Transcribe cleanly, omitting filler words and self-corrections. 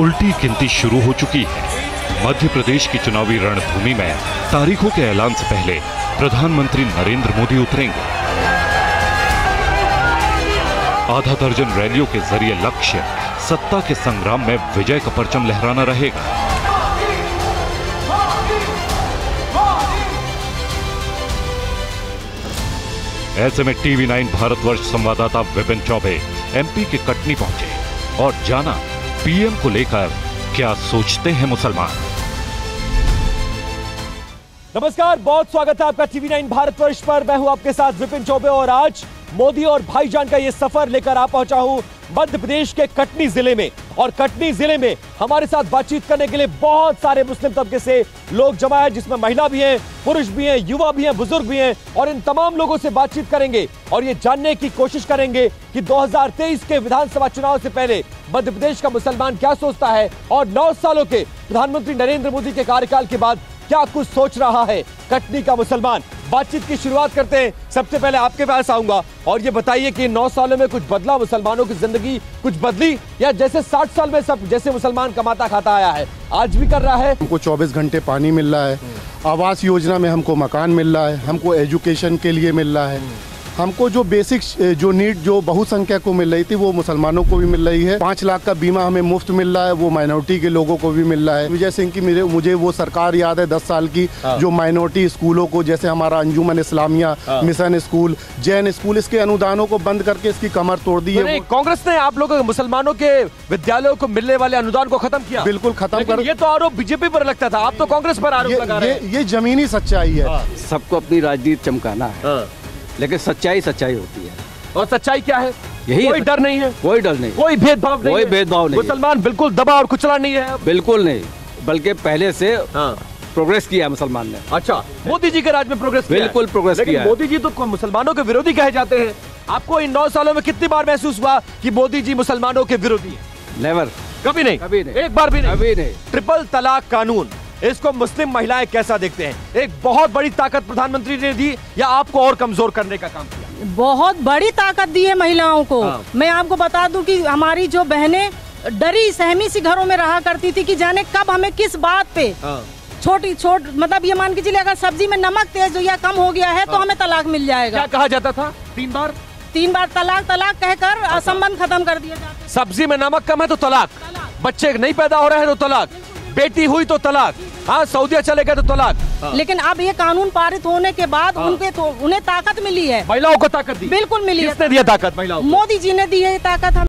उल्टी गिनती शुरू हो चुकी है। मध्य प्रदेश की चुनावी रणभूमि में तारीखों के ऐलान से पहले प्रधानमंत्री नरेंद्र मोदी उतरेंगे। आधा दर्जन रैलियों के जरिए लक्ष्य सत्ता के संग्राम में विजय का परचम लहराना रहेगा। ऐसे में टीवी 9 भारतवर्ष संवाददाता विपिन चौबे एमपी के कटनी पहुंचे और जाना पीएम को लेकर क्या सोचते हैं मुसलमान। नमस्कार, बहुत स्वागत है आपका टीवी 9 भारतवर्ष पर। मैं हूं आपके साथ विपिन चौबे और आज मोदी और भाईजान का ये सफर लेकर आ पहुंचा हूं मध्य प्रदेश के कटनी जिले में। और कटनी जिले में हमारे साथ बातचीत करने के लिए बहुत सारे मुस्लिम तबके से लोग जमा है, जिसमें महिला भी हैं, पुरुष भी हैं, युवा भी हैं, बुजुर्ग भी हैं। और इन तमाम लोगों से बातचीत करेंगे और ये जानने की कोशिश करेंगे कि 2023 के विधानसभा चुनाव से पहले मध्य प्रदेश का मुसलमान क्या सोचता है और 9 सालों के प्रधानमंत्री नरेंद्र मोदी के कार्यकाल के बाद क्या कुछ सोच रहा है कटनी का मुसलमान। बातचीत की शुरुआत करते हैं। सबसे पहले आपके पास आऊंगा और ये बताइए कि 9 सालों में कुछ बदला, मुसलमानों की जिंदगी कुछ बदली, या जैसे 60 साल में सब जैसे मुसलमान कमाता खाता आया है आज भी कर रहा है। हमको 24 घंटे पानी मिल रहा है, आवास योजना में हमको मकान मिल रहा है, हमको एजुकेशन के लिए मिल रहा है, हमको जो बेसिक जो नीड जो बहुसंख्यक को मिल रही थी वो मुसलमानों को भी मिल रही है। 5 लाख का बीमा हमें मुफ्त मिल रहा है, वो माइनॉरिटी के लोगों को भी मिल रहा है। विजय सिंह की मुझे वो सरकार याद है 10 साल की, जो माइनॉरिटी स्कूलों को, जैसे हमारा Anjuman Islamia mission school, Jain school, इसके अनुदानों को बंद करके इसकी कमर तोड़ दी है। कांग्रेस ने आप लोगों मुसलमानों के विद्यालयों को मिलने वाले अनुदान को खत्म किया, बिल्कुल खत्म कर। ये तो आरोप बीजेपी पर लगता था, आप तो कांग्रेस पर आरोप लगा रहे हैं। ये जमीनी सच्चाई है। सबको अपनी राजनीति चमकाना है, लेकिन सच्चाई सच्चाई होती है। और सच्चाई क्या है? यही कोई डर नहीं है, कोई डर नहीं, कोई भेदभाव नहीं, कोई भेदभाव नहीं। मुसलमान बिल्कुल दबा और कुचला नहीं है, बिल्कुल नहीं, बल्कि पहले से प्रोग्रेस किया है मुसलमान ने। अच्छा, मोदी जी के राज में प्रोग्रेस बिल्कुल प्रोग्रेस किया। मोदी जी तो मुसलमानों के विरोधी कहे जाते हैं, आपको इन 9 सालों में कितनी बार महसूस हुआ कि मोदी जी मुसलमानों के विरोधी है? नेवर, कभी नहीं, कभी नहीं, एक बार भी नहीं, कभी नहीं। ट्रिपल तलाक कानून, इसको मुस्लिम महिलाएं कैसा देखते हैं? एक बहुत बड़ी ताकत प्रधानमंत्री ने दी या आपको और कमजोर करने का काम किया? बहुत बड़ी ताकत दी है महिलाओं को। मैं आपको बता दूं कि हमारी जो बहनें डरी सहमी सी घरों में रहा करती थी कि जाने कब हमें किस बात पे छोटी मतलब ये मान के चलिए अगर सब्जी में नमक तेज या कम हो गया है तो हमें तलाक मिल जाएगा। क्या कहा जाता था? 3 बार तलाक तलाक कहकर असंबंध खत्म कर दिया जाता। सब्जी में नमक कम है तो तलाक, बच्चे नहीं पैदा हो रहे हैं तो तलाक, बेटी हुई तो तलाक, हाँ सऊदीया चले गए तो तलाक। लेकिन अब ये कानून पारित होने के बाद उनके तो उन्हें ताकत मिली है, महिलाओं को ताकत दी, बिल्कुल मिली है। किसने दिया ताकत? महिलाओं, मोदी जी ने दी है ये ताकत।